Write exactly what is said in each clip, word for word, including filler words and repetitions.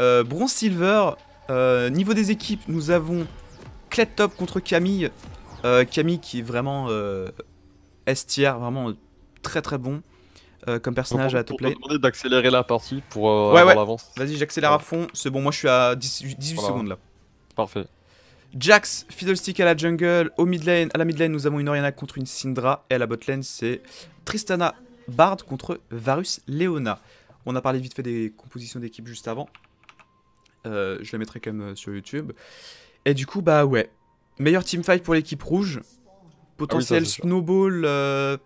Euh, bronze silver. Euh, niveau des équipes, nous avons Clétop contre Camille. Euh, Camille qui est vraiment euh, S tier, vraiment très très bon euh, comme personnage. Donc, on, à top lane. On va demander d'accélérer la partie pour euh, ouais, avoir ouais. l'avance. Vas-y, j'accélère ouais. à fond. C'est bon, moi je suis à dix-huit voilà. secondes là. Parfait. Jax, Fiddlesticks à la jungle, au mid lane, à la mid lane nous avons une Orianna contre une Syndra et à la bot lane c'est Tristana, Bard contre Varus, Leona. On a parlé vite fait des compositions d'équipe juste avant, euh, je les mettrai quand même sur YouTube. Et du coup bah ouais, meilleur teamfight pour l'équipe rouge, potentiel ah oui, ça, snowball euh,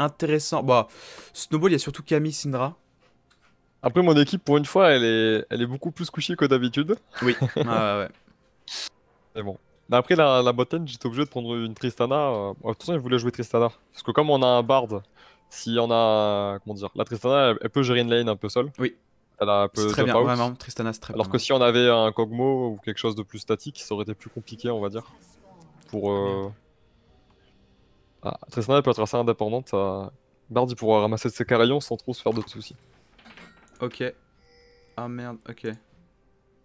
intéressant. Bah snowball il y a surtout Camille, Syndra. Après mon équipe pour une fois elle est, elle est beaucoup plus couchée que d'habitude. Oui, ah, ouais ouais. Mais bon. Après la, la botlane, j'étais obligé de prendre une Tristana. De toute façon, je voulais jouer Tristana. Parce que comme on a un Bard, si on a... Comment dire, la Tristana, elle, elle peut gérer une lane un peu seule. Oui. Elle a un peu très bien, out. Vraiment. Tristana, c'est très Alors bien. Alors que si on avait un Kog'Maw ou quelque chose de plus statique, ça aurait été plus compliqué, on va dire. Pour... Euh... Ah, Tristana, elle peut être assez indépendante. Ça... Bard, il pourra ramasser ses carillons sans trop se faire de soucis. Ok. Ah merde, ok.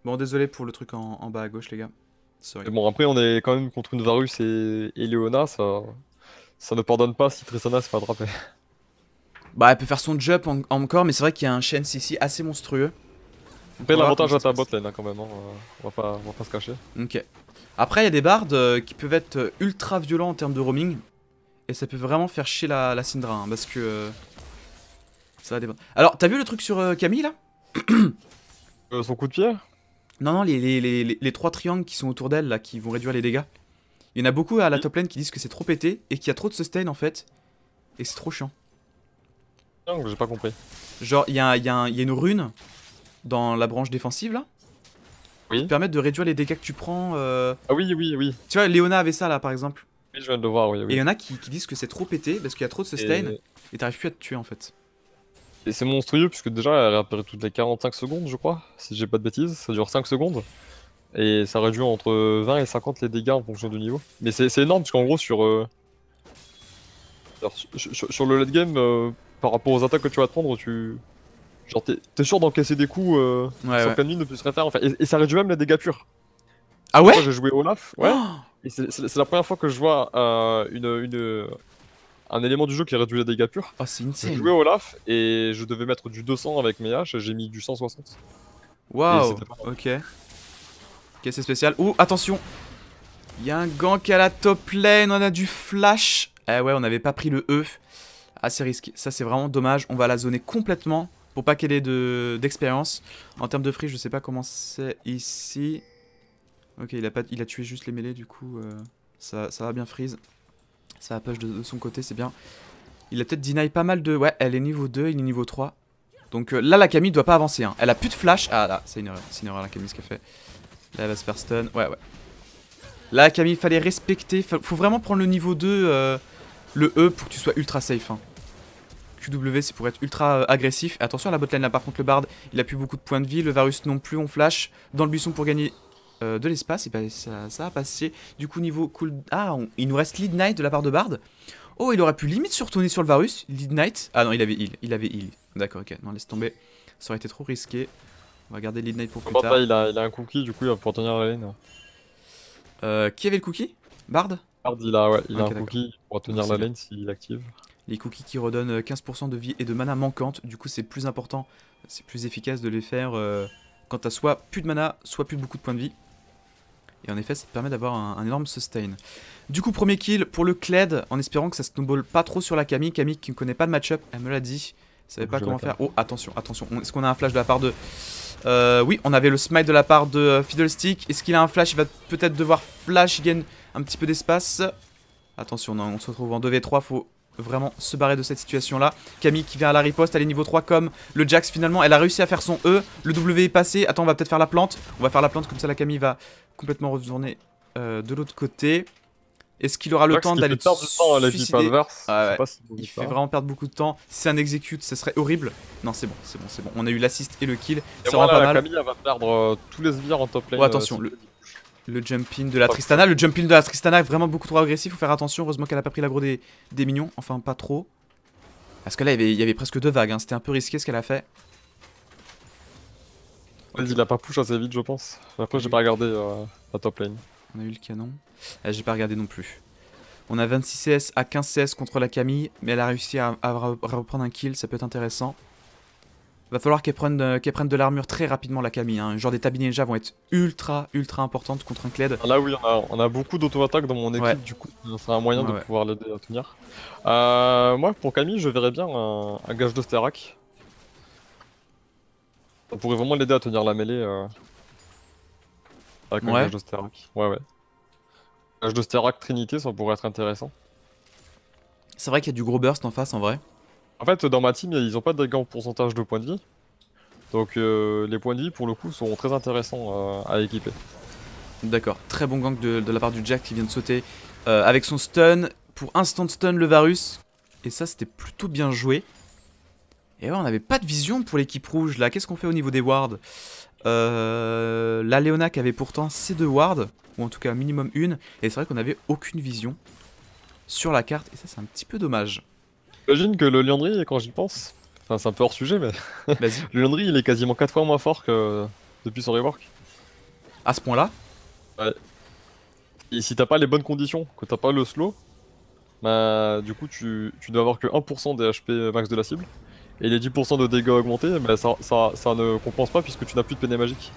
Bon, désolé pour le truc en, en bas à gauche, les gars. Mais bon, après on est quand même contre une Varus et, et Leona, ça... ça ne pardonne pas si Tristana se fait attraper. Bah elle peut faire son jump en... encore, mais c'est vrai qu'il y a un chance ici assez monstrueux. Après l'avantage à ta bot lane hein, quand même, hein. On, va pas... on va pas se cacher. Ok. Après il y a des bardes euh, qui peuvent être ultra violents en termes de roaming. Et ça peut vraiment faire chier la, la Syndra, hein, parce que... Euh... ça va dépendre. Alors t'as vu le truc sur euh, Camille là euh, son coup de pied? Non, non, les, les, les, les, les trois triangles qui sont autour d'elle, là, qui vont réduire les dégâts. Il y en a beaucoup à la top lane qui disent que c'est trop pété et qu'il y a trop de sustain, en fait. Et c'est trop chiant. Non, j'ai pas compris. Genre, il y a, y, a y a une rune dans la branche défensive, là. Oui. Qui te permet de réduire les dégâts que tu prends. Euh... Ah oui, oui, oui. Tu vois, Leona avait ça, là, par exemple. Oui, je viens de le voir, oui, oui. Et il y en a qui, qui disent que c'est trop pété parce qu'il y a trop de sustain et, et t'arrives plus à te tuer, en fait. Et c'est monstrueux puisque déjà elle réapparaît toutes les quarante-cinq secondes je crois, si j'ai pas de bêtises, ça dure cinq secondes. Et ça réduit entre vingt et cinquante les dégâts en fonction du niveau. Mais c'est énorme parce qu'en gros sur, euh... Alors, sur, sur, sur le late game, euh, par rapport aux attaques que tu vas te prendre, tu... Genre t'es es sûr d'encaisser des coups euh, ouais, sans ouais. que la mine ne puisse rien faire en fait. Et, et ça réduit même les dégâts purs. Ah ouais? J'ai joué Olaf, ouais. Oh et c'est la première fois que je vois euh, une... une un élément du jeu qui réduit les dégâts purs. Oh, c'est insane. J'ai joué Olaf et je devais mettre du deux cents avec mes haches, j'ai mis du cent soixante. Waouh, ok. Ok, c'est spécial. Ouh, attention, il y a un gank à la top lane, on a du flash. Eh ouais, on n'avait pas pris le E. Ah, c'est risqué. Ça, c'est vraiment dommage. On va la zoner complètement pour pas qu'elle ait d'expérience. De... En termes de free, je sais pas comment c'est ici. Ok, il a, pas... il a tué juste les mêlées, du coup, euh... ça, ça va bien freeze. Ça va push de, de son côté, c'est bien. Il a peut-être deny pas mal de... Ouais, elle est niveau deux, il est niveau trois. Donc euh, là, la Camille doit pas avancer. Hein. Elle a plus de flash. Ah là, c'est une erreur. C'est une erreur, la Camille, ce qu'elle fait. Là, elle va se faire stun. Ouais, ouais. Là, Camille, fallait respecter. Fa faut vraiment prendre le niveau deux, euh, le E, pour que tu sois ultra safe. Hein. Q W, c'est pour être ultra euh, agressif. Et attention à la botlane, là, par contre, le Bard, il a plus beaucoup de points de vie. Le Varus non plus, on flash dans le buisson pour gagner... Euh, de l'espace, et ben ça, ça a passé. Du coup, niveau cool. Ah, on... il nous reste Lead Knight de la part de Bard. Oh, il aurait pu limite se retourner sur le Varus. Lead Knight. Ah non, il avait heal. Il avait heal. D'accord, ok. Non, laisse tomber. Ça aurait été trop risqué. On va garder Lead Knight pour plus tard. Pas, il, a, il a un cookie, du coup, il va pouvoir tenir la lane. Euh, qui avait le cookie? Bard Bard, il a, ouais, il okay, a un cookie pour tenir la lane s'il active. Les cookies qui redonnent quinze pour cent de vie et de mana manquante. Du coup, c'est plus important. C'est plus efficace de les faire euh, quand t'as soit plus de mana, soit plus beaucoup de points de vie. Et en effet, ça te permet d'avoir un, un énorme sustain. Du coup, premier kill pour le Kled, en espérant que ça snowball pas trop sur la Camille. Camille qui ne connaît pas le match-up, elle me l'a dit. Elle savait pas comment faire. Oh, attention, attention. Est-ce qu'on a un flash de la part de... Euh, oui, on avait le smite de la part de Fiddlestick. Est-ce qu'il a un flash? Il va peut-être devoir flash, il gagne un petit peu d'espace. Attention, non, on se retrouve en deux v trois, faut vraiment se barrer de cette situation-là. Camille qui vient à la riposte, elle est niveau trois comme le Jax finalement. Elle a réussi à faire son E, le W est passé. Attends, on va peut-être faire la plante. On va faire la plante, comme ça la Camille va... complètement retourné euh, de l'autre côté. Est-ce qu'il aura le Jax temps d'aller se suicider? Ah ouais. si Il fait pas. vraiment perdre beaucoup de temps. C'est un execute, ça serait horrible. Non, c'est bon, c'est bon, c'est bon. On a eu l'assist et le kill. Et ça voilà, rend pas la mal. Camille elle va perdre euh, tous les sbires en top lane. Oh, attention, euh, le, le jumping de la Tristana. Le jumping de la Tristana est vraiment beaucoup trop agressif. Faut faire attention. Heureusement qu'elle a pas pris l'aggro des, des minions. Enfin, pas trop. Parce que là, il y avait, il y avait presque deux vagues. Hein. C'était un peu risqué ce qu'elle a fait. Il a pas push assez vite, je pense. Après, j'ai pas regardé euh, la top lane. On a eu le canon. Ah, j'ai pas regardé non plus. On a vingt-six C S à quinze C S contre la Camille, mais elle a réussi à, à reprendre un kill, ça peut être intéressant. Va falloir qu'elle prenne, euh, qu'elle prenne de l'armure très rapidement, la Camille. Hein. Genre des Tabi Ninja vont être ultra ultra importantes contre un Kled. Là oui, on a, on a beaucoup d'auto-attaques dans mon équipe, ouais. Du coup c'est un moyen ouais, de ouais. pouvoir l'aider à tenir. Euh, moi pour Camille, je verrais bien un, un gage de Sterak. On pourrait vraiment l'aider à tenir la mêlée euh, avec un ouais. gage de Sterak. Ouais ouais. Gage de Sterak Trinité, ça pourrait être intéressant. C'est vrai qu'il y a du gros burst en face en vrai. En fait, dans ma team, ils ont pas de dégâts en pourcentage de points de vie. Donc euh, les points de vie, pour le coup, seront très intéressants euh, à équiper. D'accord, très bon gank de, de la part du Jax qui vient de sauter euh, avec son stun. Pour instant stun le Varus. Et ça, c'était plutôt bien joué. Et ouais, on n'avait pas de vision pour l'équipe rouge, là. Qu'est-ce qu'on fait au niveau des wards? euh, La Leona qui avait pourtant ses deux wards, ou en tout cas minimum une. Et c'est vrai qu'on n'avait aucune vision sur la carte. Et ça, c'est un petit peu dommage. J'imagine que le Liandry, quand j'y pense, enfin c'est un peu hors sujet, mais le Liandry il est quasiment quatre fois moins fort que depuis son rework. À ce point là? Ouais. Et si t'as pas les bonnes conditions, que t'as pas le slow, bah du coup tu, tu dois avoir que un pour cent des H P max de la cible. Et les dix pour cent de dégâts augmentés, bah ça, ça, ça ne compense pas puisque tu n'as plus de P N magique.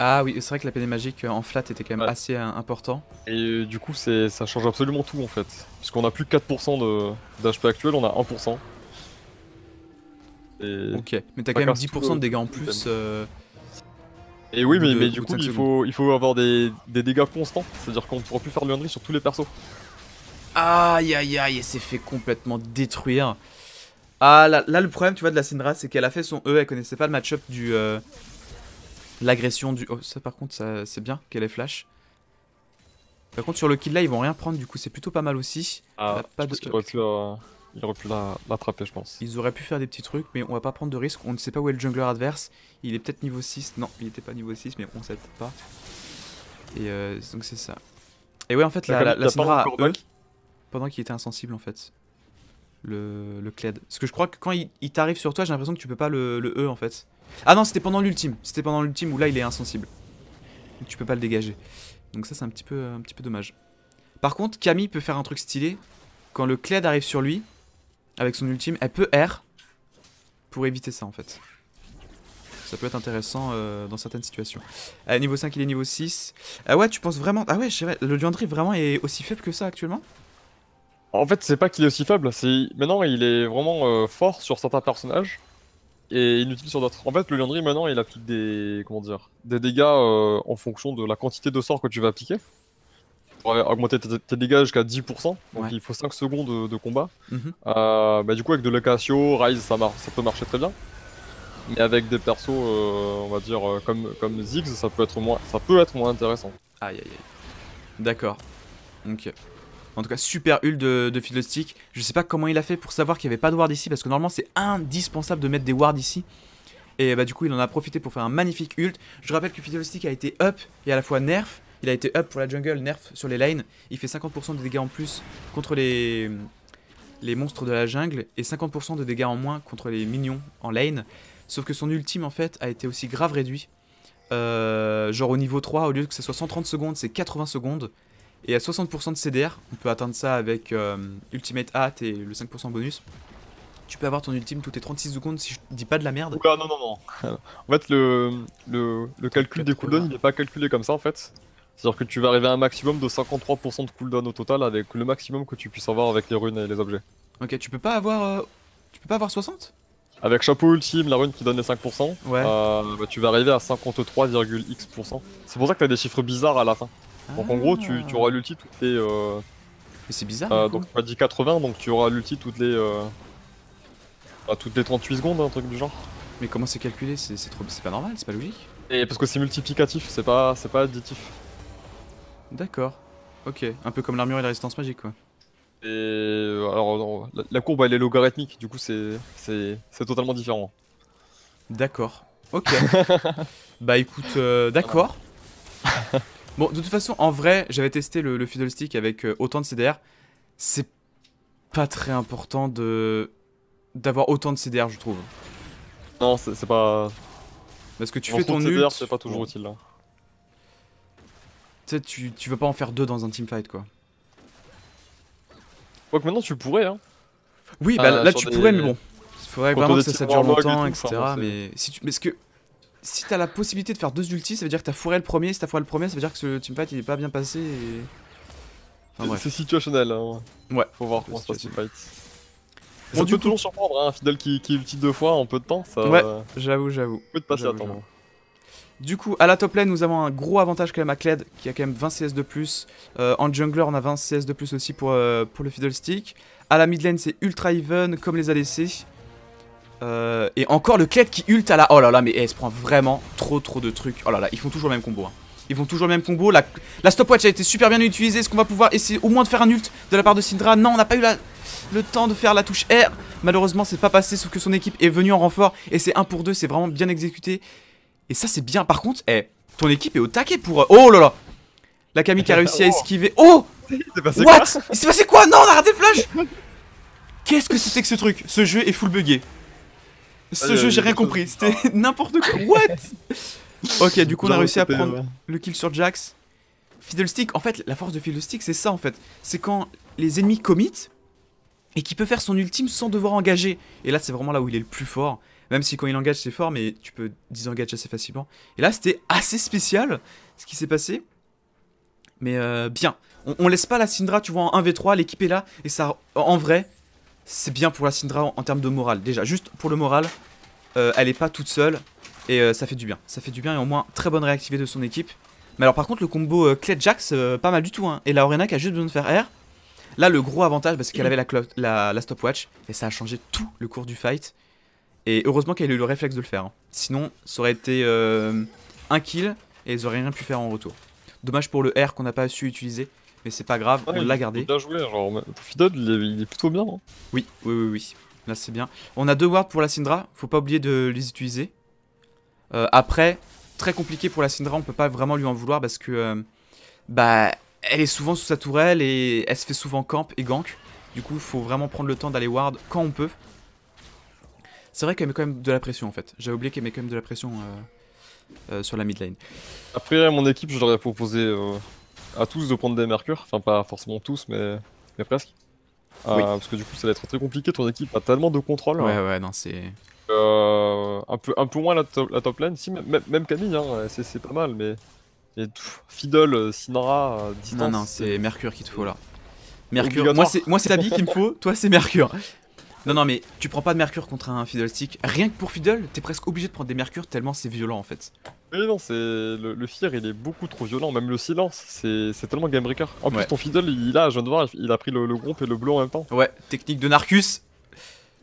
Ah oui, c'est vrai que la P D magique en flat était quand même ouais. assez important. Et du coup, ça change absolument tout en fait. Puisqu'on a plus quatre pour cent d'H P actuel, on a un pour cent. Et ok, mais t'as quand même dix pour cent de dégâts en plus. Euh... Et oui, mais, de, mais du coup, il faut, il faut avoir des, des dégâts constants. C'est-à-dire qu'on ne pourra plus faire le Liandry sur tous les persos. Aïe aïe aïe, elle s'est fait complètement détruire. Ah là, là, le problème tu vois de la Syndra, c'est qu'elle a fait son E, elle connaissait pas le match-up du... Euh... L'agression du... Oh, ça par contre, c'est bien qu'elle ait flash. Par contre, sur le kill là, ils vont rien prendre, du coup, c'est plutôt pas mal aussi. Ah, pas de... il aurait pu, euh... il aurait pu l'attraper, je pense. Ils auraient pu faire des petits trucs, mais on va pas prendre de risque. On ne sait pas où est le jungler adverse. Il est peut-être niveau six. Non, il était pas niveau six, mais on sait peut-être pas. Et euh, donc, c'est ça. Et ouais, en fait, la, la, la Syndra a E pendant qu'il était insensible, en fait. Le, le Kled. Parce que je crois que quand il, il t'arrive sur toi, j'ai l'impression que tu peux pas le, le E, en fait. Ah non, c'était pendant l'ultime, c'était pendant l'ultime où là il est insensible. Donc tu peux pas le dégager. Donc ça c'est un petit peu un petit peu dommage. Par contre, Camille peut faire un truc stylé. Quand le Kled arrive sur lui, avec son ultime, elle peut R pour éviter ça en fait. Ça peut être intéressant euh, dans certaines situations. Euh, niveau cinq, il est niveau six. Ah ouais, tu penses vraiment... Ah ouais, je sais pas, le Liandry vraiment est aussi faible que ça actuellement? En fait, c'est pas qu'il est aussi faible, c'est... Maintenant il est vraiment euh, fort sur certains personnages. Et inutile sur d'autres. En fait, le Liandry maintenant il applique des comment dire des dégâts euh, en fonction de la quantité de sorts que tu vas appliquer. Pour augmenter tes, tes dégâts jusqu'à dix pour cent, donc ouais. il faut cinq secondes de, de combat. Mm -hmm. euh, bah, du coup, avec de l'Ecatio, Rise, ça, ça peut marcher très bien. Mais avec des persos, euh, on va dire comme comme Ziggs, ça peut être moins, ça peut être moins intéressant. Aïe aïe aïe. D'accord. Ok. En tout cas, super hull de, de Fiddlesticks. Je sais pas comment il a fait pour savoir qu'il n'y avait pas de ward ici, parce que normalement c'est indispensable de mettre des wards ici. Et bah du coup il en a profité pour faire un magnifique ult. Je rappelle que Fiddlesticks a été up et à la fois nerf. Il a été up pour la jungle, nerf sur les lanes. Il fait cinquante pour cent de dégâts en plus contre les, les monstres de la jungle et cinquante pour cent de dégâts en moins contre les minions en lane. Sauf que son ultime en fait a été aussi grave réduit. Euh, genre au niveau trois, au lieu que ça soit cent trente secondes, c'est quatre-vingts secondes. Et à soixante pour cent de C D R, on peut atteindre ça avec euh, Ultimate Hat et le cinq pour cent bonus. Tu peux avoir ton ultime toutes les trente-six secondes si je dis pas de la merde. Oula, non, non, non. En fait, le, le, le calcul des cooldowns, il n'est pas calculé comme ça en fait. C'est-à-dire que tu vas arriver à un maximum de cinquante-trois pour cent de cooldown au total avec le maximum que tu puisses avoir avec les runes et les objets. Ok, tu peux pas avoir, euh, tu peux pas avoir soixante? Avec chapeau ultime, la rune qui donne les cinq pour cent, ouais. euh, bah, tu vas arriver à cinquante-trois virgule X pour cent. C'est pour ça que t'as des chiffres bizarres à la fin. Donc ah. en gros tu, tu auras l'ulti toutes les... Euh, mais c'est bizarre euh, donc tu m'as dit quatre-vingts, donc tu auras l'ulti toutes les... Euh, à toutes les trente-huit secondes, un truc du genre. Mais comment c'est calculé? C'est trop... c'est pas normal, c'est pas logique. Et parce que c'est multiplicatif, c'est pas, pas additif. D'accord, ok, un peu comme l'armure et la résistance magique quoi. Et alors la, la courbe elle est logarithmique, du coup c'est totalement différent. D'accord, ok. Bah écoute, euh, d'accord. Bon, de toute façon, en vrai, j'avais testé le, le Fiddlesticks avec euh, autant de C D R. C'est pas très important de d'avoir autant de C D R, je trouve. Non, c'est pas... Parce que tu fais ton ult... c'est pas toujours utile là. Tu sais, tu, tu veux pas en faire deux dans un teamfight quoi. Ouais que maintenant tu pourrais hein. Oui bah là, là tu pourrais mais bon. Il faudrait vraiment que ça, ça dure longtemps et cetera. Mais si tu... Parce que... Si t'as la possibilité de faire deux ultis, ça veut dire que t'as foiré le premier, si t'as foiré le premier, ça veut dire que ce teamfight il est pas bien passé et... Enfin, c'est situationnel hein. Ouais. Faut voir comment se passe le fight. On peut toujours surprendre hein, un Fiddle qui, qui ulti deux fois en peu de temps, ça... Ouais, j'avoue, j'avoue. Peut te passer à temps. Du coup, à la top lane, nous avons un gros avantage quand même à Kled, qui a quand même vingt C S de plus. Euh, en jungler, on a vingt C S de plus aussi pour, euh, pour le Fiddlestick. À la mid lane, c'est ultra even, comme les A D C. Euh, et encore le Kled qui ult à la... Oh là là, mais elle se prend vraiment trop trop de trucs. Oh là là, ils font toujours le même combo. Hein. Ils font toujours le même combo. La, la stopwatch a été super bien utilisée. Est-ce qu'on va pouvoir essayer au moins de faire un ult de la part de Syndra? Non, on n'a pas eu la... le temps de faire la touche R. Malheureusement, c'est pas passé, sauf que son équipe est venue en renfort. Et c'est un pour deux, c'est vraiment bien exécuté. Et ça c'est bien, par contre, eh, ton équipe est au taquet pour... Oh là là, la Camille qui a réussi à esquiver... Oh, il s'est passé quoi? Il s'est passé quoi? Non, on a raté le flash. Qu'est-ce que c'était que ce truc? Ce jeu est full buggé. Ce jeu, j'ai rien compris, c'était n'importe quoi. What? Ok, du coup on a réussi à prendre le kill sur Jax. Fiddlestick, en fait, la force de Fiddlestick c'est ça en fait. C'est quand les ennemis commit et qu'il peut faire son ultime sans devoir engager. Et là c'est vraiment là où il est le plus fort. Même si quand il engage c'est fort, mais tu peux désengager assez facilement. Et là c'était assez spécial ce qui s'est passé. Mais euh, bien, on, on laisse pas la Syndra, tu vois, en un v trois, l'équipe est là. Et ça, en vrai, c'est bien pour la Syndra en, en termes de morale. Déjà, juste pour le moral, euh, elle est pas toute seule. Et euh, ça fait du bien, ça fait du bien. Et au moins, très bonne réactivité de son équipe. Mais alors par contre, le combo euh, Kled-Jax, euh, pas mal du tout hein. Et la Orianna qui a juste besoin de faire R. Là le gros avantage, parce qu'elle avait la, la, la stopwatch. Et ça a changé tout le cours du fight. Et heureusement qu'elle a eu le réflexe de le faire. Hein. Sinon, ça aurait été euh, un kill et ils auraient rien pu faire en retour. Dommage pour le R qu'on n'a pas su utiliser, mais c'est pas grave, ouais, on l'a gardé. Bien joué, genre, mais Fiddle, il est plutôt bien. Hein. Oui, oui, oui, oui. Là, c'est bien. On a deux wards pour la Syndra, faut pas oublier de les utiliser. Euh, après, très compliqué pour la Syndra, on peut pas vraiment lui en vouloir parce que euh, bah, elle est souvent sous sa tourelle et elle se fait souvent camp et gank. Du coup, faut vraiment prendre le temps d'aller ward quand on peut. C'est vrai qu'elle met quand même de la pression en fait. J'avais oublié qu'elle met quand même de la pression euh, euh, sur la mid lane. Après mon équipe, je leur ai proposé euh, à tous de prendre des Mercure. Enfin pas forcément tous, mais, mais presque. Euh, oui. Parce que du coup ça va être très compliqué, ton équipe a tellement de contrôle. Ouais hein. Ouais non c'est... Euh, un, peu, un peu moins la, to la top lane, si, même Camille, hein, c'est pas mal mais... Et, pff, Fiddle, Syndra, distance... Non non c'est Mercure qu'il te faut là. Mercure, moi c'est Tabi qu'il me faut, toi c'est Mercure. Non, non, mais tu prends pas de Mercure contre un Fiddlestick. Rien que pour Fiddle, t'es presque obligé de prendre des Mercure tellement c'est violent en fait. Oui, non, c'est. Le, le fear il est beaucoup trop violent, même le silence, c'est tellement game breaker. En ouais. Plus, ton Fiddle, il a, je viens de voir, il a pris le, le groupe et le bleu en même temps. Ouais, technique de Narcus.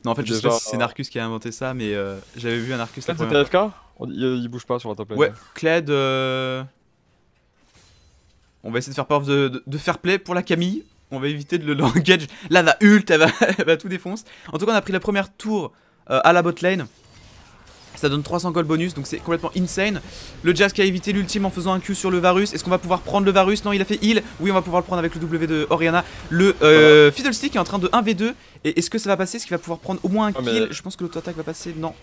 Non, en fait, je sais pas si c'est Narcus qui a inventé ça, mais euh, j'avais vu un Narcus. Kled, c'était A F K ? il, il bouge pas sur la top lane. Ouais, Kled. Euh... On va essayer de faire preuve de, de, de fair play pour la Camille. On va éviter de le engage. Là, elle va ult, elle va, elle va tout défoncer. En tout cas, on a pris la première tour euh, à la bot lane. Ça donne trois cents gold bonus, donc c'est complètement insane. Le Jax qui a évité l'ultime en faisant un Q sur le Varus. Est-ce qu'on va pouvoir prendre le Varus? Non, il a fait heal. Oui, on va pouvoir le prendre avec le W de Orianna. Le euh, Fiddlestick est en train de un v deux. Et est-ce que ça va passer? Est-ce qu'il va pouvoir prendre au moins un kill? ah, mais... Je pense que l'auto-attaque va passer. Non.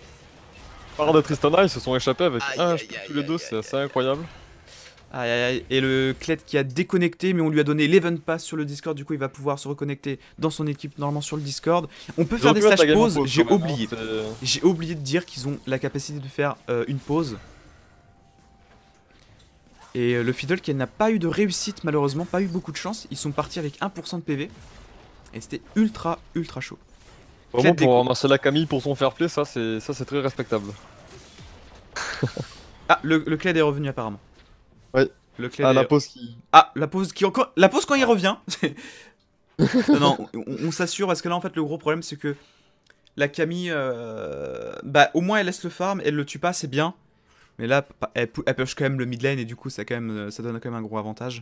Bard et Tristana, ils se sont échappés avec aïe, un aïe, aïe, tous les deux, c'est assez incroyable. Aïe aïe aïe, et le Kled qui a déconnecté, mais on lui a donné l'event pass sur le Discord, du coup il va pouvoir se reconnecter dans son équipe normalement sur le Discord. On peut faire des slash pauses, j'ai oublié. J'ai oublié de dire qu'ils ont la capacité de faire euh, une pause. Et euh, le Fiddle qui n'a pas eu de réussite malheureusement, pas eu beaucoup de chance, ils sont partis avec un pour cent de P V. Et c'était ultra ultra chaud. Vraiment pour remercier la Camille pour son fair play, ça c'est très respectable. Ah, le, le Kled est revenu apparemment. Ouais. Le Kled ah, la est... pause qui... Ah, la pause qui encore... La pause quand il revient. Non, non, on, on s'assure parce que là, en fait, le gros problème, c'est que la Camille, euh... bah, au moins, elle laisse le farm, elle le tue pas, c'est bien. Mais là, elle, elle push quand même le mid lane et du coup, ça, quand même, ça donne quand même un gros avantage.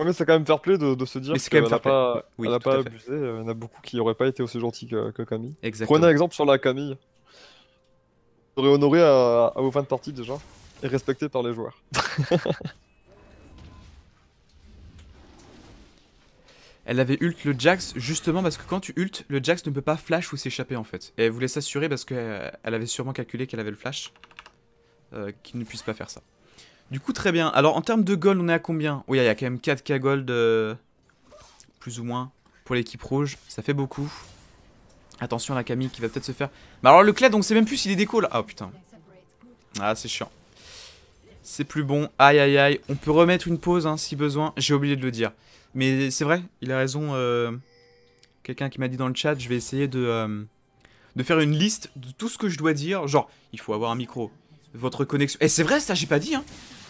Ouais, mais c'est quand même fair play de, de se dire qu'elle n'a pas, oui, elle a pas abusé. Il y en a beaucoup qui n'auraient pas été aussi gentils que, que Camille. Exactement. Prenez un exemple sur la Camille. Vous serez honoré à, à vos fins de partie déjà. Et respecté par les joueurs. elle avait ult le Jax justement parce que quand tu ult, le Jax ne peut pas flash ou s'échapper en fait. Et elle voulait s'assurer parce qu'elle avait sûrement calculé qu'elle avait le flash, euh, qu'il ne puisse pas faire ça. Du coup très bien, alors en termes de gold on est à combien? Oui, il y a quand même quatre K gold, euh, plus ou moins, pour l'équipe rouge, ça fait beaucoup. Attention à la Camille qui va peut-être se faire... Mais alors le Kled, on sait même plus s'il est déco là. Ah putain. Ah c'est chiant. C'est plus bon, aïe aïe aïe. On peut remettre une pause hein, si besoin, j'ai oublié de le dire. Mais c'est vrai, il a raison, euh... quelqu'un qui m'a dit dans le chat, je vais essayer de, euh... de faire une liste de tout ce que je dois dire. Genre, il faut avoir un micro, votre connexion... Et c'est vrai ça, j'ai pas dit hein.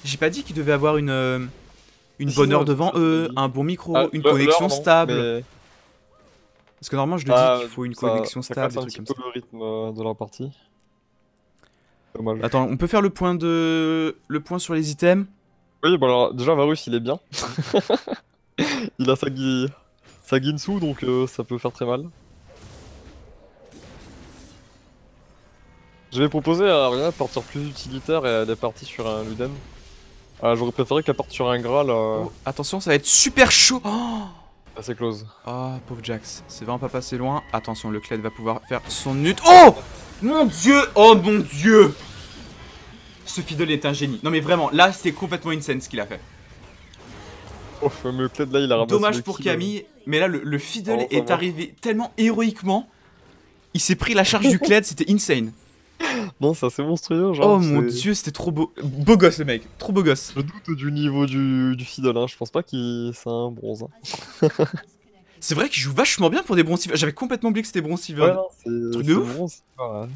J'ai pas dit qu'il devait avoir une, euh... une bonne heure devant eux, un bon micro, ah, une connexion stable... Mais... Parce que normalement je le ah, dis qu'il faut une ça, connexion stable, des trucs comme ça. Le rythme de la partie. Dommage. Attends, on peut faire le point de le point sur les items. Oui, bon alors déjà Varus il est bien. Il a sa, gui... sa Ginsu donc euh, ça peut faire très mal. Je vais proposer à Orianna de partir plus utilitaire et d'être partie sur un Luden. Euh, J'aurais préféré qu'elle parte sur un Graal. Euh... Oh, attention, ça va être super chaud. Oh c'est close. Ah, oh, pauvre Jax. C'est vraiment pas passé loin. Attention, le Kled va pouvoir faire son nut. Oh mon dieu. Oh mon dieu. Ce Fiddle est un génie. Non mais vraiment, là c'est complètement insane ce qu'il a fait. Oh, mais le Kled là il a ramassé. Dommage pour Camille. Mais là le, le Fiddle oh, est arrivé tellement héroïquement. Il s'est pris la charge du Kled, c'était insane. Non, ça c'est monstrueux genre. Oh mon dieu, c'était trop beau. Beau gosse le mec, trop beau gosse. Je doute du niveau du, du Fiddle, hein. Je pense pas qu'il c'est un bronze. Hein. C'est vrai qu'il joue vachement bien pour des bronze. J'avais complètement oublié que c'était bronze silver. Ouais, truc de ouf. Bronze, ouais.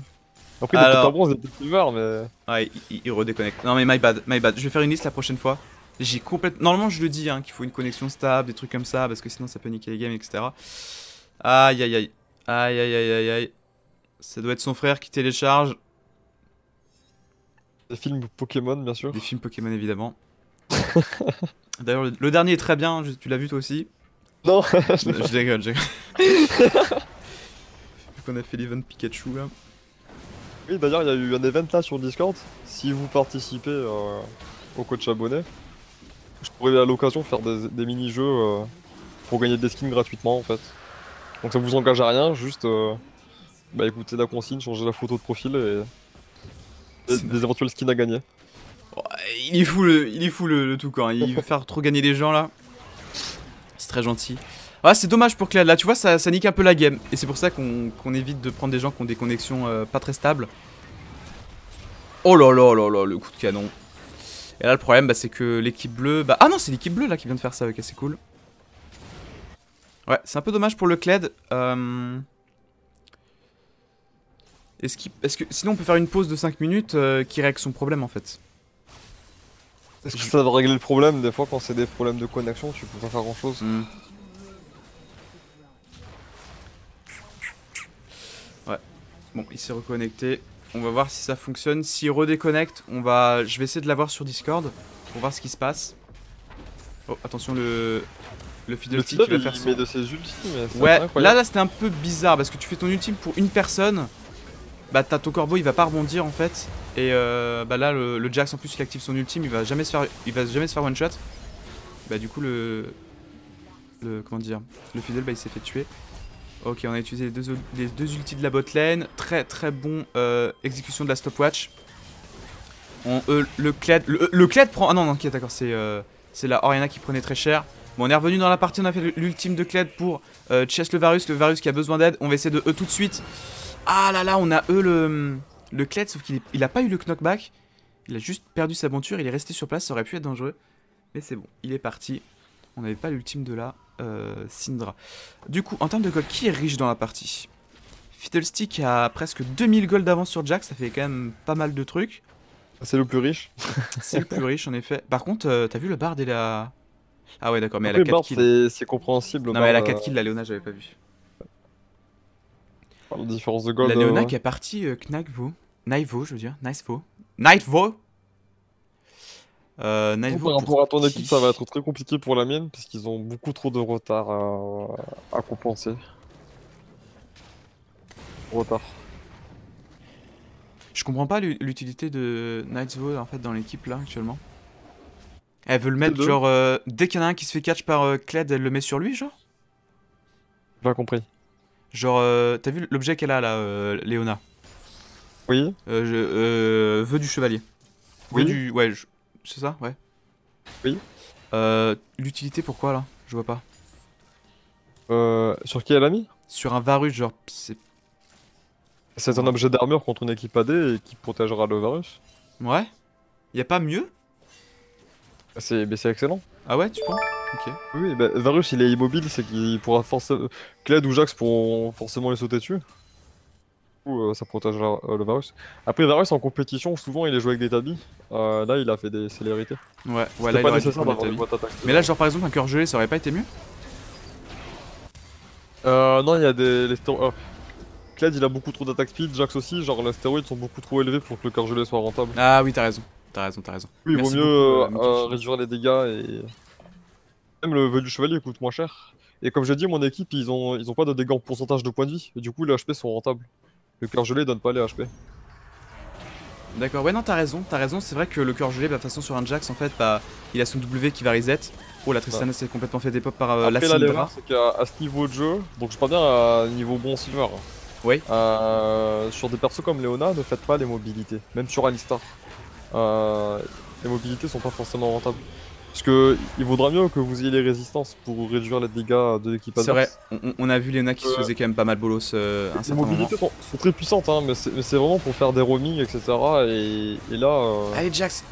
Après il Alors... est pas bronze, il est silver mais... Ouais, il, il redéconnecte. Non mais my bad, my bad. Je vais faire une liste la prochaine fois. J'ai complètement... Normalement je le dis hein, qu'il faut une connexion stable, des trucs comme ça, parce que sinon ça peut niquer les games, et cetera. Aïe aïe aïe. Aïe aïe aïe aïe aïe. Ça doit être son frère qui télécharge. Des films Pokémon, bien sûr. Des films Pokémon, évidemment. D'ailleurs, le, le dernier est très bien, je, tu l'as vu toi aussi? Non. Je dégueule, je dégueule. Vu qu'on a fait l'event Pikachu, là. Oui, d'ailleurs, il y a eu un event là sur Discord. Si vous participez euh, au coach abonné, je pourrais à l'occasion faire des, des mini-jeux euh, pour gagner des skins gratuitement, en fait. Donc ça vous engage à rien, juste... Euh, bah écoutez la consigne, changez la photo de profil et, et des éventuels skins à gagner. Oh, il est fou le, il est fou le, le tout quand, il veut faire trop gagner les gens là. C'est très gentil. Ah c'est dommage pour Kled, là tu vois ça, ça nique un peu la game. Et c'est pour ça qu'on qu'on évite de prendre des gens qui ont des connexions euh, pas très stables. Oh là là là là, le coup de canon. Et là le problème bah, c'est que l'équipe bleue... Bah... Ah non c'est l'équipe bleue là qui vient de faire ça, ok c'est cool. Ouais c'est un peu dommage pour le Kled. Euh... Est-ce qu'il... Est-ce que... Sinon on peut faire une pause de cinq minutes euh, qui règle son problème en fait. Est-ce que ça va régler le problème? Des fois quand c'est des problèmes de connexion tu peux pas faire grand chose. Mmh. Ouais. Bon il s'est reconnecté. On va voir si ça fonctionne. S'il redéconnecte, on va... je vais essayer de l'avoir sur Discord pour voir ce qui se passe. Oh attention le... Le Fiddlesticks qui va faire son... de ses ultimes, ouais là là c'était un peu bizarre parce que tu fais ton ultime pour une personne. Bah t'as ton corbeau, il va pas rebondir en fait. Et euh, bah là le, le Jax en plus il active son ultime, il va jamais se faire, il va jamais se faire one shot. Bah du coup le, le comment dire, le Fiddle bah il s'est fait tuer. Ok on a utilisé les deux, les deux ultis de la bot lane, très très bon euh, exécution de la stopwatch. On, euh, le Kled, le, le Kled prend, ah non non ok d'accord c'est euh, c'est la Orianna qui prenait très cher. Bon on est revenu dans la partie, on a fait l'ultime de Kled pour euh, chase le Varus, le Varus qui a besoin d'aide, on va essayer de E tout de suite. Ah là là, on a eux le, le Kled, sauf qu'il il a pas eu le knockback. Il a juste perdu sa monture, il est resté sur place, ça aurait pu être dangereux. Mais c'est bon, il est parti. On n'avait pas l'ultime de la euh, Syndra. Du coup, en termes de gold, qui est riche dans la partie? Fiddlestick a presque deux mille gold d'avance sur Jack, ça fait quand même pas mal de trucs. C'est le plus riche. C'est le plus riche en effet. Par contre, euh, t'as vu le Bard et la... Ah ouais d'accord, mais elle a quatre kills. C'est compréhensible. Non mais elle a quatre kills, la Leona, j'avais pas vu. La différence de gold. La Leona euh... qui est partie euh, Knightvo. Knightvo, je veux dire. Knightvo. Knightvo euh, Knightvo par rapport à ton équipe, ça va être très compliqué pour la mienne parce qu'ils ont beaucoup trop de retard euh, à compenser. Retard. Je comprends pas l'utilité de Knightvo en fait dans l'équipe là actuellement. Elle veut le mettre genre euh, dès qu'il y en a un qui se fait catch par euh, Kled, elle le met sur lui genre. J'ai pas compris. Genre, euh, t'as vu l'objet qu'elle a là, euh, Léona? Oui. Euh, je, euh, vœu du chevalier. Oui. Vœu du... Ouais, je... c'est ça, ouais. Oui. Euh, l'utilité pourquoi là? Je vois pas. Euh, sur qui elle a mis? Sur un Varus, genre... C'est un objet d'armure contre une équipe A D et qui protégera le Varus. Ouais. Y'a pas mieux? C'est excellent. Ah ouais, tu penses? Ok. Oui, bah Varus il est immobile, c'est qu'il pourra forcément... Kled ou Jax pourront forcément les sauter dessus. Du coup, euh, ça protégera euh, le Varus. Après, Varus en compétition, souvent il est joué avec des Tabi. Euh, là, il a fait des célérités. Ouais, ouais, là, pas il nécessaire d'avoir des boîtes attaques. Mais là, genre par exemple, un cœur gelé, ça aurait pas été mieux? Euh, non, il y a des... Les stéro... euh, Kled il a beaucoup trop d'attaque speed, Jax aussi, genre les stéroïdes sont beaucoup trop élevés pour que le cœur gelé soit rentable. Ah oui, t'as raison. T'as raison, t'as raison. Oui, il vaut mieux euh, euh, réduire les dégâts et... Même le vœu du chevalier coûte moins cher. Et comme je dis, mon équipe, ils ont, ils ont pas de dégâts en pourcentage de points de vie. Et du coup, les H P sont rentables. Le cœur gelé donne pas les H P. D'accord, ouais, non, t'as raison, t'as raison. C'est vrai que le cœur gelé, bah, de toute façon, sur un Jax, en fait, bah, il a son W qui va reset. Oh, la Tristana s'est ouais. complètement fait des pop par euh, la Syndra. C'est qu'à ce niveau de jeu, donc je parle bien à niveau bon silver. Oui. Euh, sur des persos comme Leona, ne faites pas les mobilités. Même sur Alistar. Euh, les mobilités sont pas forcément rentables. Parce que il vaudra mieux que vous ayez les résistances pour réduire les dégâts de l'équipe adverse. C'est vrai, on, on a vu Léona qui euh, se faisait quand même pas mal bolos euh, un certain moment. Les mobilités sont, sont très puissantes, hein, mais c'est vraiment pour faire des roaming, et cetera. Et, et là... Euh... Allez Jax!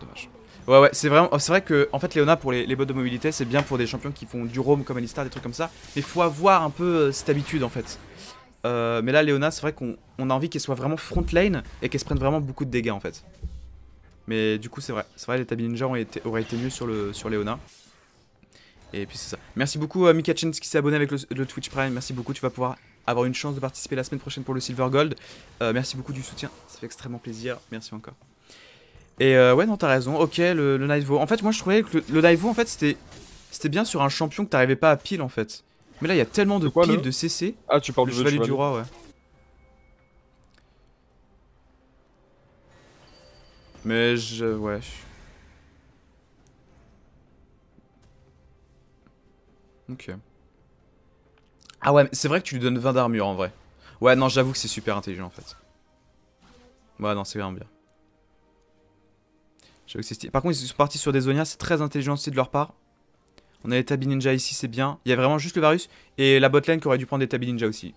Dommage. Ouais ouais, c'est vrai que en fait Léona pour les, les bots de mobilité, c'est bien pour des champions qui font du roam comme Alistar, des trucs comme ça. Mais faut avoir un peu euh, cette habitude en fait. Euh, mais là Léona, c'est vrai qu'on on a envie qu'elle soit vraiment front lane et qu'elle se prenne vraiment beaucoup de dégâts en fait. Mais du coup c'est vrai, c'est vrai les Tabi Ninja auraient été mieux sur, le, sur Léona. Et puis c'est ça. Merci beaucoup à Mikachins qui s'est abonné avec le, le Twitch Prime. Merci beaucoup, tu vas pouvoir avoir une chance de participer la semaine prochaine pour le Silver Gold. euh, Merci beaucoup du soutien, ça fait extrêmement plaisir, merci encore. Et euh, ouais non t'as raison, ok le, le Naivo. En fait moi je trouvais que le, le Naivo en fait c'était c'était bien sur un champion que t'arrivais pas à pile en fait. Mais là il y a tellement de quoi, piles le... de C C. Ah tu parles de Chevalier du Roi ouais. Mais je... ouais... Ok... Ah ouais, c'est vrai que tu lui donnes vingt d'armure en vrai. Ouais, non, j'avoue que c'est super intelligent en fait. Ouais, non, c'est vraiment bien. J'avoue que c'est stylé. Par contre, ils sont partis sur des Zonia, c'est très intelligent aussi de leur part. On a les Tabi Ninja ici, c'est bien. Il y a vraiment juste le Varus et la botlane qui aurait dû prendre des Tabi Ninja aussi.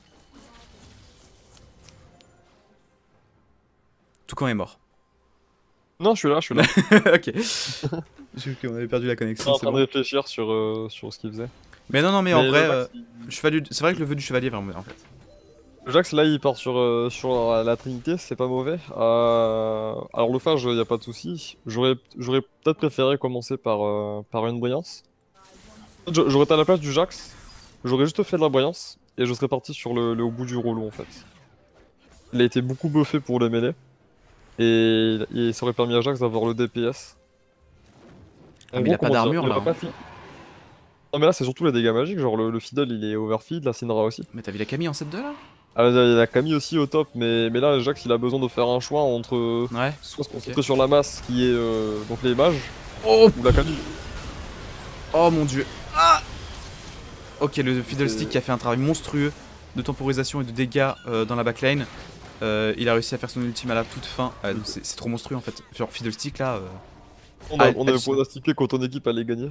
Toucan est mort. Non, je suis là, je suis là. Ok. J'ai vu qu'on avait perdu la connexion. Je suis en train bon. de réfléchir sur, euh, sur ce qu'il faisait. Mais non, non, mais, mais en vrai, euh, chevalier... c'est vrai que le vœu du chevalier est vraiment bien en fait. Le Jax, là, il part sur, euh, sur la Trinité, c'est pas mauvais. Euh... Alors, le phage, il n'y a pas de souci. J'aurais peut-être préféré commencer par, euh, par une brillance. J'aurais été à la place du Jax, j'aurais juste fait de la brillance et je serais parti sur le, le bout du rouleau en fait. Il a été beaucoup buffé pour les mêlées. Et, et ça aurait permis à Jax d'avoir le D P S. Ah, mais il a pas d'armure là. Non, mais là, c'est surtout les dégâts magiques. Genre, le, le Fiddle il est overfeed, la Syndra aussi. Mais t'as vu la Camille en sept deux là? Ah, il y a la Camille aussi au top, mais, mais là, Jax il a besoin de faire un choix entre ouais, soit se concentrer okay. sur la masse qui est euh, donc les mages, oh ou la Camille. Oh mon dieu. Ah ok, le Fiddlestick qui a fait un travail monstrueux de temporisation et de dégâts euh, dans la backline. Euh, il a réussi à faire son ultime à la toute fin. Ah, c'est trop monstrueux en fait. Genre Fiddlestick là. Euh... On a, ah, on a pronostiqué quand ton équipe allait gagner.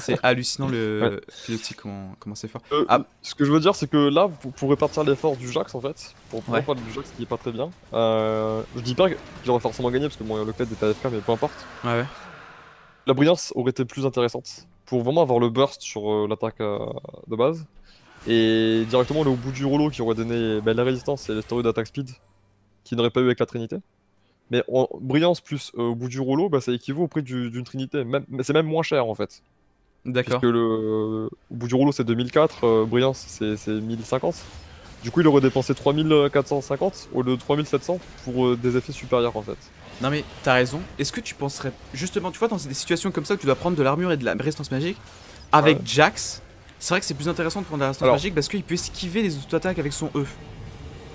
C'est hallucinant le ouais. Fiddlestick, comment c'est fort. Euh, ah. Ce que je veux dire, c'est que là, pour, pour répartir l'effort du Jax en fait, pour pouvoir parler du Jax qui est pas très bien, euh, je dis pas qu'il aurait forcément gagné parce que bon, le Kled était A F K, mais peu importe. Ouais, ouais. La brillance aurait été plus intéressante pour vraiment avoir le burst sur euh, l'attaque euh, de base. Et directement, on est au bout du rouleau qui aurait donné ben, la résistance et les stories d'attaque speed qui n'aurait pas eu avec la Trinité. Mais en brillance plus euh, au bout du rouleau, ben, ça équivaut au prix d'une du, Trinité. C'est même moins cher en fait. D'accord. Parce que le euh, au bout du rouleau c'est deux mille quatre, euh, brillance c'est mille cinquante. Du coup, il aurait dépensé trois mille quatre cent cinquante au lieu de trois mille sept cents pour euh, des effets supérieurs en fait. Non, mais t'as raison. Est-ce que tu penserais justement, tu vois, dans des situations comme ça où tu dois prendre de l'armure et de la résistance magique avec ouais. Jax? C'est vrai que c'est plus intéressant de prendre la résistance magique parce qu'il peut esquiver les auto-attaques avec son E.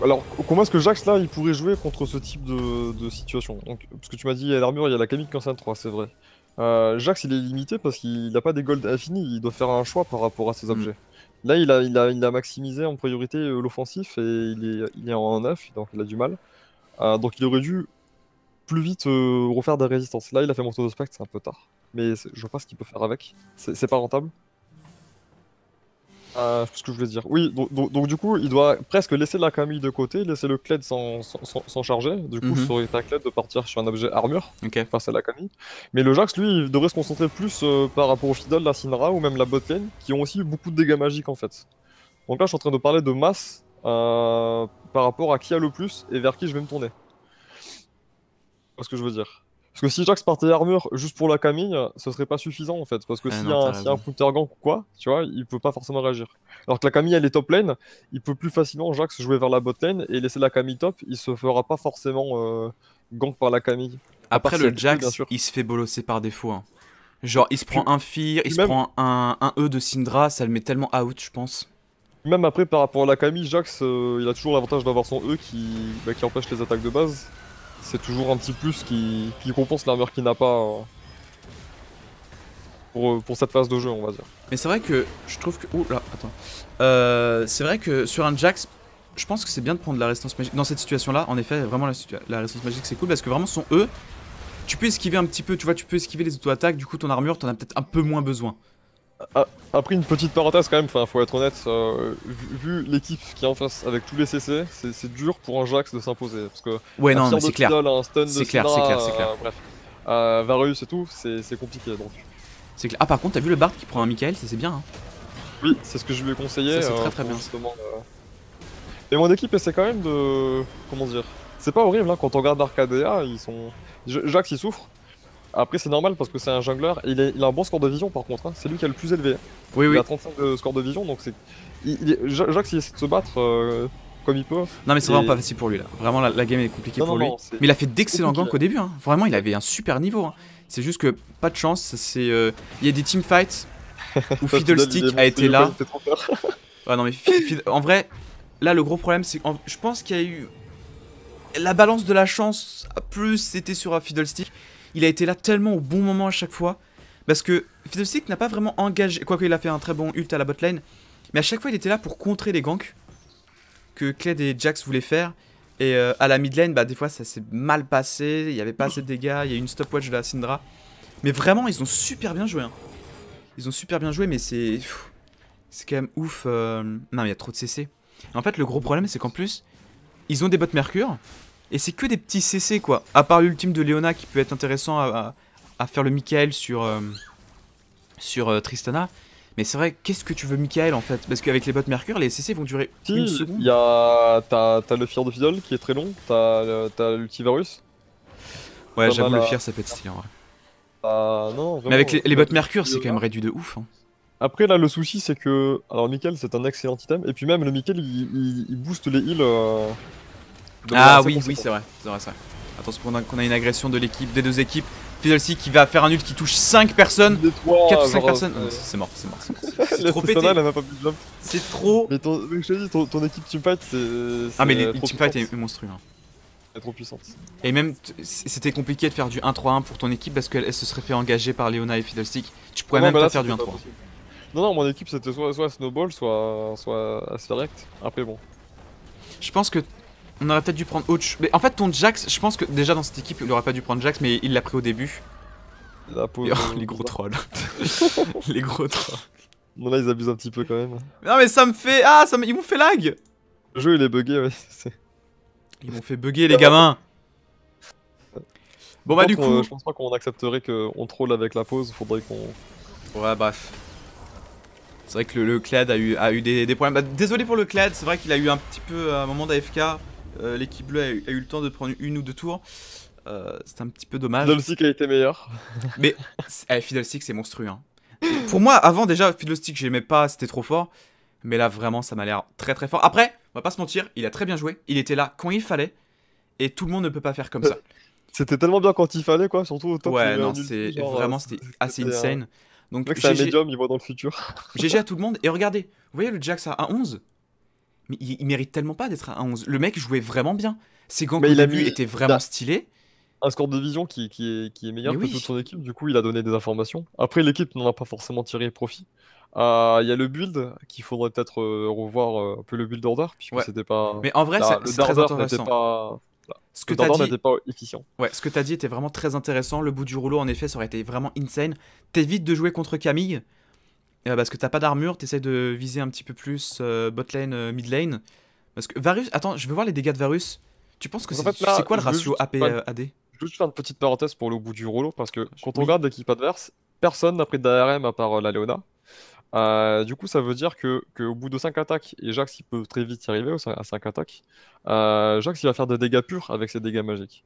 Alors, comment est-ce que Jax là il pourrait jouer contre ce type de, de situation? Donc, parce que tu m'as dit, il y a l'armure, il y a la Camille en scène trois, c'est vrai. Euh, Jax il est limité parce qu'il n'a pas des golds infinis, il doit faire un choix par rapport à ses objets. Là, il a, il, a, il a maximisé en priorité l'offensif et il est, il est en un neuf, donc il a du mal. Euh, donc il aurait dû plus vite euh, refaire des résistances. Là, il a fait monter de spectre, c'est un peu tard. Mais je vois pas ce qu'il peut faire avec. C'est pas rentable. Euh, ce que je voulais dire. Oui, donc, donc, donc du coup, il doit presque laisser la Camille de côté, laisser le Kled s'en charger. Du coup, mm -hmm. ça aurait été à Kled de partir sur un objet armure okay. face à la Camille. Mais le Jax, lui, il devrait se concentrer plus euh, par rapport au Fiddle, la Syndra ou même la botlane, qui ont aussi beaucoup de dégâts magiques en fait. Donc là, je suis en train de parler de masse euh, par rapport à qui a le plus et vers qui je vais me tourner. C'est ce que je veux dire. Parce que si Jax partait armure juste pour la Camille, ce serait pas suffisant en fait. Parce que ah s'il y a un, si un countergank ou quoi, tu vois, il peut pas forcément réagir. Alors que la Camille elle est top lane, il peut plus facilement Jax jouer vers la bot lane et laisser la Camille top, il se fera pas forcément euh, gank par la Camille. Après le Jax, bien sûr. Il se fait bolosser par défaut. Hein. Genre il se prend tu, un Fear, il se même... prend un, un E de Syndra, ça le met tellement out je pense. Même après par rapport à la Camille, Jax euh, il a toujours l'avantage d'avoir son E qui, bah, qui empêche les attaques de base. C'est toujours un petit plus qui, qui compense l'armure qu'il n'a pas euh, pour, pour cette phase de jeu, on va dire. Mais c'est vrai que je trouve que... Ouh là, attends. Euh, c'est vrai que sur un Jax, je pense que c'est bien de prendre la résistance magique. Dans cette situation-là, en effet, vraiment la, la résistance magique, c'est cool parce que vraiment son E, tu peux esquiver un petit peu, tu vois, tu peux esquiver les auto-attaques, du coup ton armure, t'en as peut-être un peu moins besoin. Après une petite parenthèse quand même, enfin faut être honnête, euh, vu, vu l'équipe qui est en face avec tous les C C, c'est dur pour un Jax de s'imposer parce que ouais non c'est clair, c'est clair, c'est clair, c'est clair. Bref, euh, Varus et tout, c'est compliqué donc. C'est clair. Ah par contre t'as vu le Bard qui prend un Michael, c'est bien. Hein. Oui, c'est ce que je lui ai conseillé. C'est très très euh, bien. Justement, euh... Et mon équipe essaie quand même de, comment dire, c'est pas horrible hein, quand on regarde Arcadia, ils sont, Jax il souffre. Après c'est normal parce que c'est un jungler, il, est, il a un bon score de vision par contre, hein. C'est lui qui a le plus élevé. Oui, il oui. a trente-cinq de score de vision donc c'est... Jax il essaie de se battre euh, comme il peut. Non mais c'est et... vraiment pas facile pour lui là, vraiment la, la game est compliquée non, pour non, lui. Non, mais il a fait d'excellents ganks au début, hein. Vraiment il avait un super niveau. Hein. C'est juste que pas de chance, c'est... Euh... Il y a des teamfights où Fiddlesticks a été là. Ouais non mais en vrai, là le gros problème c'est que je pense qu'il y a eu... La balance de la chance plus c'était sur un Fiddlesticks. Il a été là tellement au bon moment à chaque fois. Parce que Fiddlesticks n'a pas vraiment engagé. Quoique il a fait un très bon ult à la botlane. Mais à chaque fois il était là pour contrer les ganks que Kled et Jax voulaient faire. Et euh, à la midlane bah des fois ça s'est mal passé. Il n'y avait pas assez de dégâts. Il y a eu une stopwatch de la Syndra. Mais vraiment ils ont super bien joué hein. Ils ont super bien joué mais c'est... C'est quand même ouf euh... Non mais il y a trop de C C. En fait le gros problème c'est qu'en plus ils ont des bots Mercure. Et c'est que des petits C C quoi, à part l'ultime de Leona qui peut être intéressant à, à, à faire le Michael sur, euh, sur euh, Tristana. Mais c'est vrai, qu'est-ce que tu veux Michael en fait? Parce qu'avec les bots Mercure, les C C vont durer si, une seconde. T'as le Fear de Fiddle qui est très long, t'as l'ultivirus. Ouais j'avoue le Fear ça peut être stylé en vrai. Euh, non, vraiment, mais avec les, les bots Mercure c'est quand même réduit de ouf. Hein. Après là le souci c'est que, alors Michael c'est un excellent item, et puis même le Michael il, il, il booste les heals. Euh... Donc ah oui, oui c'est vrai, c'est vrai, c'est vrai. Attention qu'on a une agression de l'équipe, des deux équipes. Fiddlesticks qui va faire un ult qui touche cinq personnes, trois, quatre ou cinq personnes. Euh... C'est mort, c'est mort, c'est mort. C'est trop pété. C'est trop... Mais ton, je te dis, ton, ton équipe teamfight c'est... Ah mais les teamfight est monstrueux. Hein. Elle est trop puissante. Et même, c'était compliqué de faire du un trois un pour ton équipe parce qu'elle se serait fait engager par Leona et Fiddlesticks. Tu pourrais non, même bah là, pas là, faire du un trois. Non, non, mon équipe c'était soit, soit à Snowball, soit, soit à Sterak. Après bon. Je pense que... On aurait peut-être dû prendre autre chose. Mais en fait, ton Jax, je pense que déjà dans cette équipe, il aurait pas dû prendre Jax, mais il l'a pris au début. La pauvre... oh, les gros trolls. Les gros trolls. Non, là, ils abusent un petit peu quand même. Non, mais ça me fait. Ah, ça me... ils m'ont fait lag. Le jeu, il est bugué, ouais. Ils m'ont fait bugger, les gamins. Bon, bah, du coup. Euh, je pense pas qu'on accepterait qu'on troll avec la pause. Faudrait qu'on. Ouais, bref. C'est vrai que le, le Kled a eu, a eu des, des problèmes. Bah, désolé pour le Kled, c'est vrai qu'il a eu un petit peu un moment d'A F K. Euh, L'équipe bleue a eu, a eu le temps de prendre une ou deux tours. Euh, c'est un petit peu dommage. Fiddlesticks a été meilleur. Mais eh, Fiddlesticks c'est monstrueux. Hein. Pour moi, avant déjà, Fiddlesticks j'aimais pas, c'était trop fort. Mais là, vraiment, ça m'a l'air très très fort. Après, on va pas se mentir, il a très bien joué. Il était là quand il fallait. Et tout le monde ne peut pas faire comme ça. C'était tellement bien quand il fallait, quoi. Surtout au top. Ouais, non, c'est vraiment c'était assez insane. Un... Donc, c'est un médium, il voit dans le futur. G G à tout le monde. Et regardez, vous voyez le Jax à un onze. Mais il, il mérite tellement pas d'être à un onze. Le mec jouait vraiment bien. Ses gangs au début étaient vraiment stylés. un score de vision qui, qui, est, qui est meilleur mais que oui. toute son équipe, du coup il a donné des informations. Après l'équipe n'en a pas forcément tiré profit. Il euh, y a le build qu'il faudrait peut-être euh, revoir euh, un peu le build order, puisque ouais. c'était pas... Mais en vrai c'est très intéressant. Pas... Voilà. Ce que t'as dit n'était pas efficient. Ouais, ce que t'as dit était vraiment très intéressant. Le bout du rouleau en effet ça aurait été vraiment insane. T'évites de jouer contre Camille, euh, parce que t'as pas d'armure, t'essaies de viser un petit peu plus euh, bot lane, euh, mid lane. Parce que Varus, attends, je veux voir les dégâts de Varus. Tu penses que c'est quoi le ratio A P A D? Je veux juste faire une petite parenthèse pour le bout du rouleau, parce que quand on regarde l'équipe adverse, personne n'a pris d'A R M à part euh, la Leona. Euh, du coup, ça veut dire que, que au bout de cinq attaques, et Jax il peut très vite y arriver à cinq attaques, euh, Jax il va faire des dégâts purs avec ses dégâts magiques.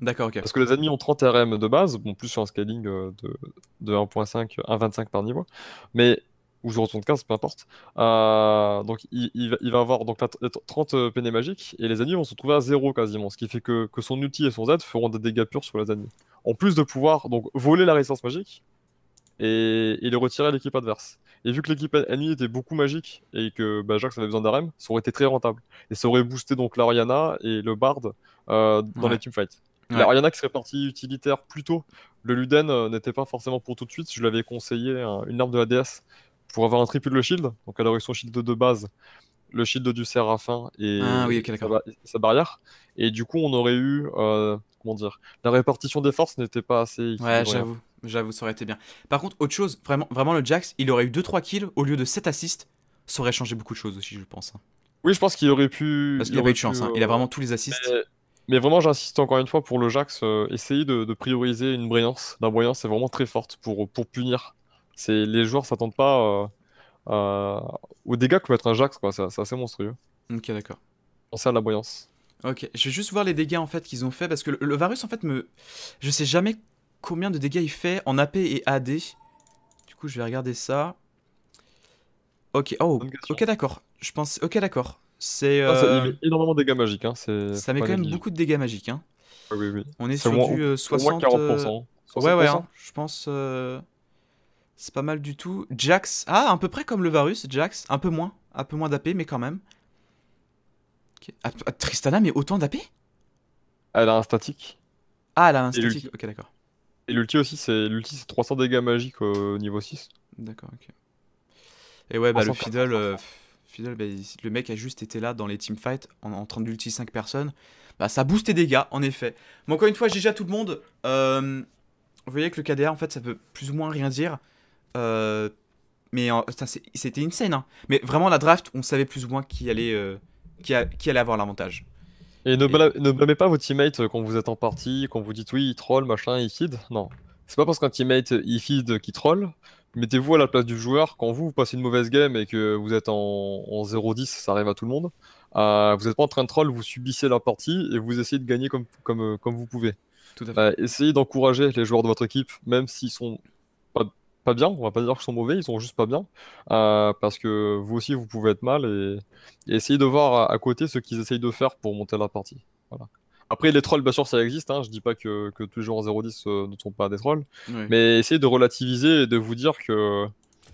D'accord, ok. Parce que les ennemis ont trente A R M de base, bon, plus sur un scaling euh, de, de un virgule cinq, un virgule vingt-cinq par niveau, mais ou je retourne quinze, peu importe. Euh, donc il, il, va, il va avoir donc, trente P N magiques, et les ennemis vont se retrouver à zéro quasiment, ce qui fait que, que son outil et son Z feront des dégâts purs sur les ennemis. En plus de pouvoir donc voler la résistance magique, et, et le retirer à l'équipe adverse. Et vu que l'équipe ennemie était beaucoup magique et que bah, Jax avait besoin d'A R M, ça aurait été très rentable. Et ça aurait boosté donc la Orianna et le Bard euh, dans ouais. les teamfights. Ouais. La Orianna qui serait partie utilitaire plus tôt, le Luden euh, n'était pas forcément pour tout de suite. Je l'avais conseillé hein, une arme de A D S pour avoir un triple le shield. Donc elle aurait son shield de base, le shield du Seraphin et, ah, oui, okay, sa, et sa barrière. Et du coup on aurait eu, euh, comment dire, la répartition des forces n'était pas assez équilibrée. Ouais, j'avoue. J'avoue, ça aurait été bien. Par contre, autre chose, vraiment, vraiment le Jax, il aurait eu deux trois kills au lieu de sept assists. Ça aurait changé beaucoup de choses aussi, je pense. Oui, je pense qu'il aurait pu... Parce qu'il aurait eu de chance, pu, hein. Il a vraiment tous les assists. Mais, mais vraiment, j'insiste encore une fois, pour le Jax, euh, essayez de, de prioriser une brillance. La brillance est vraiment très forte pour, pour punir. Les joueurs ne s'attendent pas euh, euh, aux dégâts que peut être un Jax, quoi. C'est assez monstrueux. Ok, d'accord. Pensez à la brillance. Ok, je vais juste voir les dégâts en fait qu'ils ont fait, parce que le, le Varus, en fait, me... je sais jamais... combien de dégâts il fait en A P et A D. Du coup, je vais regarder ça. Ok, oh, ok, d'accord. Je pense, ok, d'accord. C'est. Euh... Ah, ça met énormément de dégâts magiques, hein. Ça met quand même beaucoup de dégâts magiques, hein. Ah, oui, oui. On est, est sur moins, du euh, soixante. quarante pour cent. soixante pour cent. Ouais, ouais. Hein. Je pense. Euh... C'est pas mal du tout. Jax, ah, à peu près comme le Varus, Jax, un peu moins, un peu moins d'A P, mais quand même. Okay. Ah, Tristana, mais autant d'A P? Elle a un statique. Ah, elle a un statique. Ok, d'accord. Et l'ulti aussi, c'est trois cents dégâts magiques au euh, niveau six. D'accord, ok. Et ouais, bah le Fiddle, euh, Fiddle bah, il, le mec a juste été là dans les teamfights en, en train d'ulti cinq personnes. Bah ça booste les dégâts, en effet. Mais encore une fois, G G à tout le monde. Euh, vous voyez que le K D A, en fait, ça veut plus ou moins rien dire. Euh, mais euh, c'était insane, hein. Mais vraiment, la draft, on savait plus ou moins qui allait, euh, qui a, qui allait avoir l'avantage. Et ne blâmez pas vos teammates quand vous êtes en partie, quand vous dites oui, il troll, machin, il feed. Non. C'est pas parce qu'un teammate il feed qu'il troll. Mettez-vous à la place du joueur. Quand vous, vous passez une mauvaise game et que vous êtes en, en zéro dix, ça arrive à tout le monde. Euh, vous n'êtes pas en train de troll, vous subissez la partie et vous essayez de gagner comme, comme, comme vous pouvez. Tout à fait. Euh, essayez d'encourager les joueurs de votre équipe, même s'ils sont pas, pas bien. On va pas dire qu'ils sont mauvais, ils sont juste pas bien. Euh, parce que vous aussi, vous pouvez être mal et. Et essayez de voir à côté ce qu'ils essayent de faire pour monter la partie. Voilà. Après, les trolls, bien sûr, ça existe. Hein. Je dis pas que, que tous les joueurs en zéro dix euh, ne sont pas des trolls. Oui. Mais essayez de relativiser et de vous dire que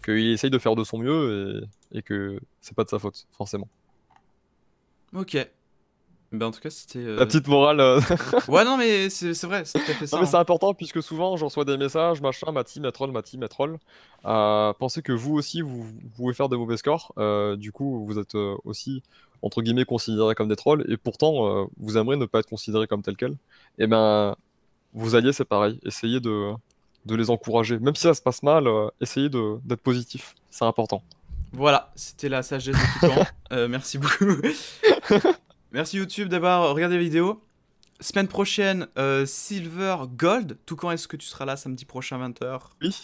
qu'il essaye de faire de son mieux et, et que c'est pas de sa faute, forcément. Ok. Ben, en tout cas, c'était... Euh... La petite morale. Euh... ouais, non, mais c'est vrai. C'est hein. important puisque souvent, je reçois des messages, machin, ma team, ma troll, ma team, ma troll. Euh, pensez que vous aussi, vous, vous pouvez faire des mauvais scores. Euh, du coup, vous êtes euh, aussi, entre guillemets, considérés comme des trolls. Et pourtant, euh, vous aimeriez ne pas être considérés comme tel quel. Et ben, vos alliés, c'est pareil. Essayez de, de les encourager. Même si ça se passe mal, euh, essayez d'être positif. C'est important. Voilà, c'était la sagesse de tout temps. euh, merci beaucoup. Merci YouTube d'avoir regardé la vidéo. Semaine prochaine, euh, Silver Gold. Tout quand est-ce que tu seras là samedi prochain vingt heures? Oui,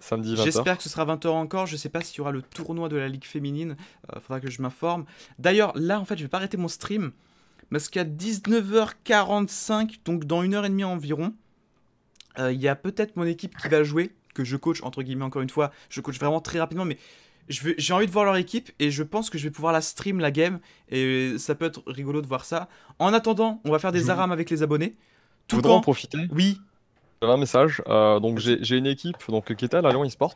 samedi vingt heures. J'espère que ce sera vingt heures encore. Je ne sais pas s'il y aura le tournoi de la Ligue féminine. Il euh, faudra que je m'informe. D'ailleurs, là, en fait, je vais pas arrêter mon stream. Parce qu'à dix-neuf heures quarante-cinq, donc dans une heure et demie environ, il euh, y a peut-être mon équipe qui va jouer, que je coach, entre guillemets, encore une fois. Je coach vraiment très rapidement, mais... j'ai envie de voir leur équipe et je pense que je vais pouvoir la stream, la game. Et ça peut être rigolo de voir ça. En attendant, on va faire des arames avec les abonnés. Tout le en profiter. Oui. J'avais un message. Euh, donc j'ai une équipe donc, qui était à la Lyon eSport.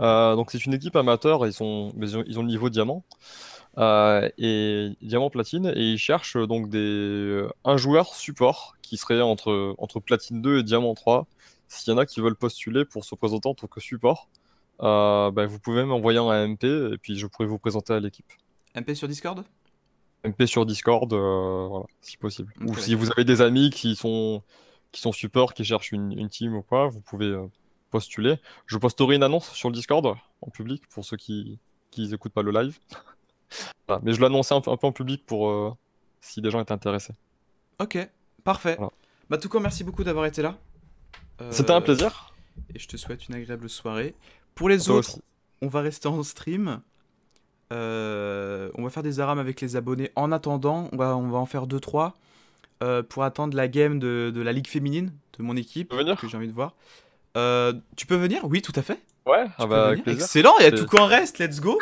Euh, donc c'est une équipe amateur. Ils, sont, ils, ont, ils ont le niveau diamant. euh, et diamant platine, et ils cherchent euh, donc des... un joueur support qui serait entre, entre platine deux et diamant trois. S'il y en a qui veulent postuler pour se présenter en tant que support, euh, bah, vous pouvez m'envoyer un M P et puis je pourrai vous présenter à l'équipe. M P sur Discord ? M P sur Discord, euh, voilà, si possible. Okay, ou si vous avez des amis qui sont, qui sont support, qui cherchent une, une team ou quoi, vous pouvez euh, postuler. Je posterai une annonce sur le Discord en public pour ceux qui n'écoutent pas le live. Voilà, mais je l'annonçais un, un peu en public pour euh, si des gens étaient intéressés. Ok, parfait. Voilà. Bah, tout cas, merci beaucoup d'avoir été là. Euh, C'était un plaisir. Et je te souhaite une agréable soirée. Pour les Toi autres, aussi. On va rester en stream. Euh, on va faire des arames avec les abonnés en attendant, on va, on va en faire deux trois euh, pour attendre la game de, de la ligue féminine de mon équipe que j'ai envie de voir. Euh, tu peux venir? Oui, tout à fait. Ouais, ah bah, excellent, il y a tout qu'en reste, let's go.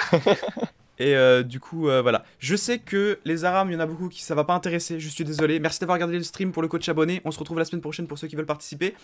Et euh, du coup, euh, voilà. Je sais que les arames, il y en a beaucoup qui ça va pas intéresser, je suis désolé. Merci d'avoir regardé le stream pour le coach abonné. On se retrouve la semaine prochaine pour ceux qui veulent participer.